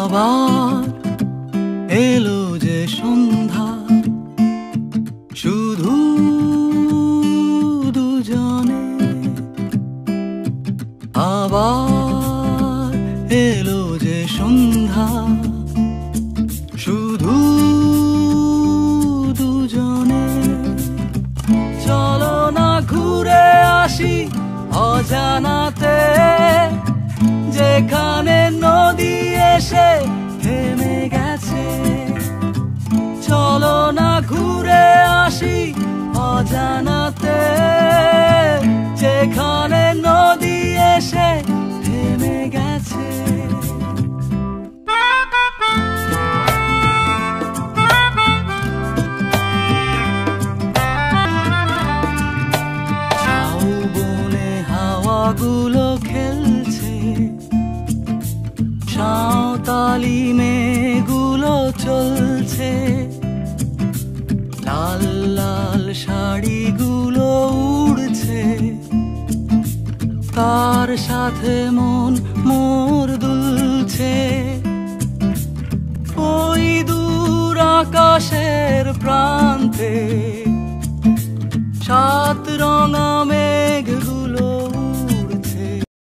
আবার এলো যে সন্ধ্যা, শুধু দুজনে। আবার এলো যে সন্ধ্যা, শুধু দুজনে। চলো না ঘুরে আসি অজানাতে, যেখানে নদী এসে থেমে গেছে। চলো না ঘুরে আসি অজানাতে, যেখানে নদী এসে থেমে গেছে। বনে হাওয়াগুলো খেলছে, সাঁওতালি মেঘগুলো চলছে, লাল লাল শাড়িগুলো উড়ছে, তার সাথে মন মোর দুলছে। ওই দূর আকাশের